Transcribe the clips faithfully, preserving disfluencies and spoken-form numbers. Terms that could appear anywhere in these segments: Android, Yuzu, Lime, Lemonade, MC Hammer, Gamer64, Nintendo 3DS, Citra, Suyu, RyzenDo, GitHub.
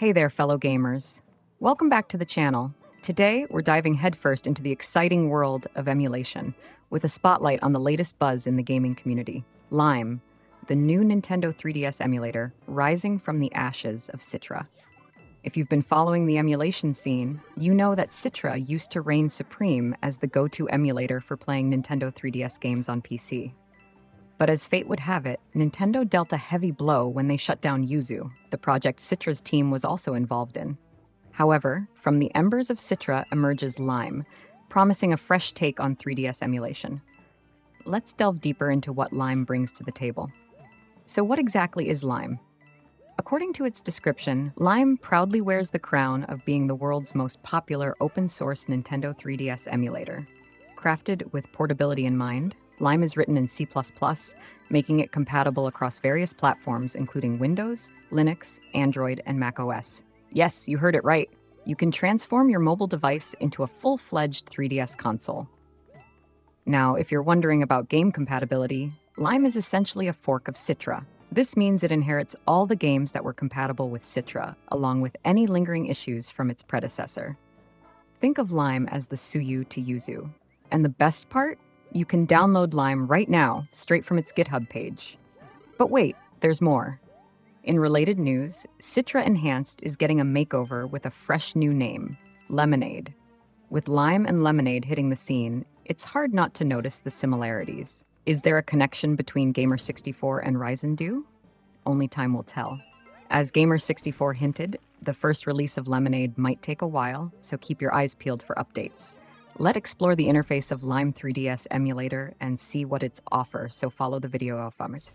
Hey there, fellow gamers. Welcome back to the channel. Today, we're diving headfirst into the exciting world of emulation, with a spotlight on the latest buzz in the gaming community, Lime, the new Nintendo three D S emulator rising from the ashes of Citra. If you've been following the emulation scene, you know that Citra used to reign supreme as the go-to emulator for playing Nintendo three D S games on P C. But as fate would have it, Nintendo dealt a heavy blow when they shut down Yuzu, the project Citra's team was also involved in. However, from the embers of Citra emerges Lime, promising a fresh take on three D S emulation. Let's delve deeper into what Lime brings to the table. So what exactly is Lime? According to its description, Lime proudly wears the crown of being the world's most popular open-source Nintendo three D S emulator. Crafted with portability in mind, Lime is written in C plus plus, making it compatible across various platforms including Windows, Linux, Android, and macOS. Yes, you heard it right. You can transform your mobile device into a full-fledged three D S console. Now, if you're wondering about game compatibility, Lime is essentially a fork of Citra. This means it inherits all the games that were compatible with Citra, along with any lingering issues from its predecessor. Think of Lime as the Suyu to Yuzu. And the best part? You can download Lime right now, straight from its GitHub page. But wait, there's more. In related news, Citra Enhanced is getting a makeover with a fresh new name, Lemonade. With Lime and Lemonade hitting the scene, it's hard not to notice the similarities. Is there a connection between Gamer sixty-four and RyzenDo? Only time will tell. As Gamer sixty-four hinted, the first release of Lemonade might take a while, so keep your eyes peeled for updates. Let's explore the interface of Lime three D S emulator and see what it's offer, so follow the video off from it.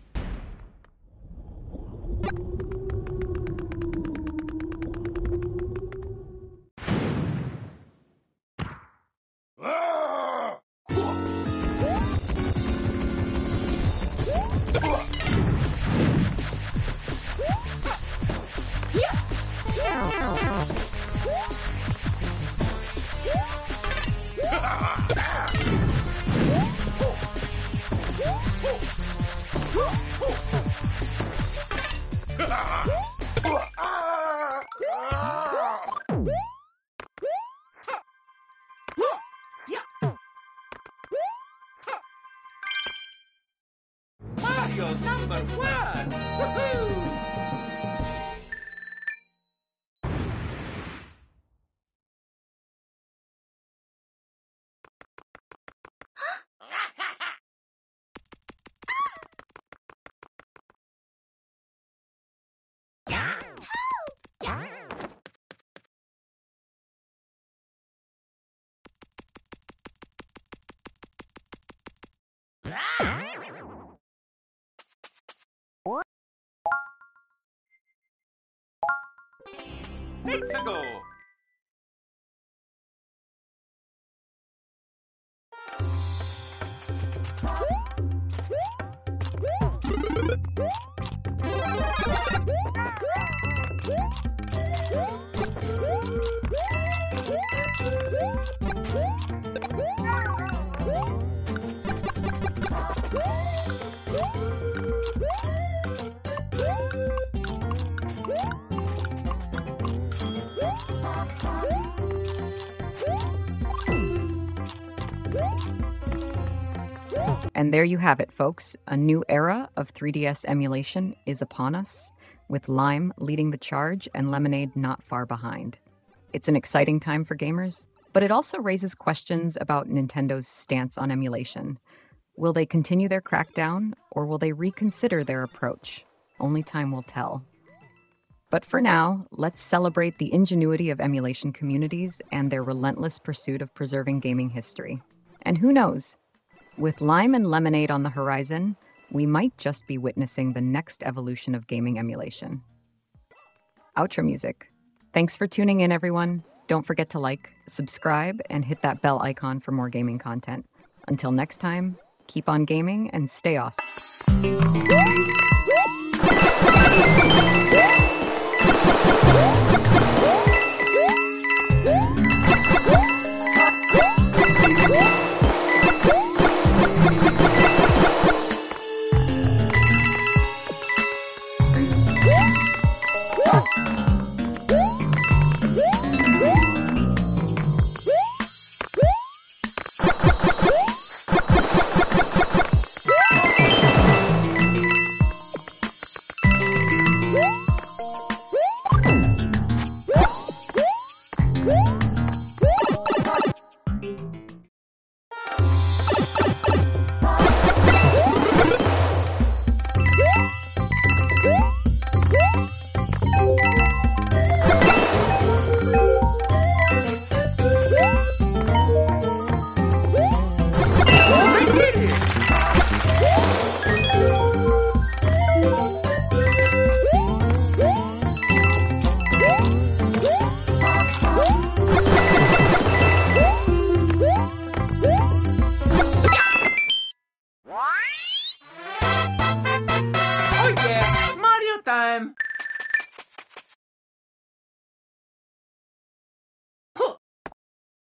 Number one! Woohoo! Yeah! Yeah! Let's go! And there you have it, folks. A new era of three D S emulation is upon us, with Lime leading the charge and Lemonade not far behind. It's an exciting time for gamers, but it also raises questions about Nintendo's stance on emulation. Will they continue their crackdown, or will they reconsider their approach? Only time will tell. But for now, let's celebrate the ingenuity of emulation communities and their relentless pursuit of preserving gaming history. And who knows? With Lime and Lemonade on the horizon, we might just be witnessing the next evolution of gaming emulation. Outro music. Thanks for tuning in, everyone. Don't forget to like, subscribe, and hit that bell icon for more gaming content. Until next time, keep on gaming and stay awesome. Woo!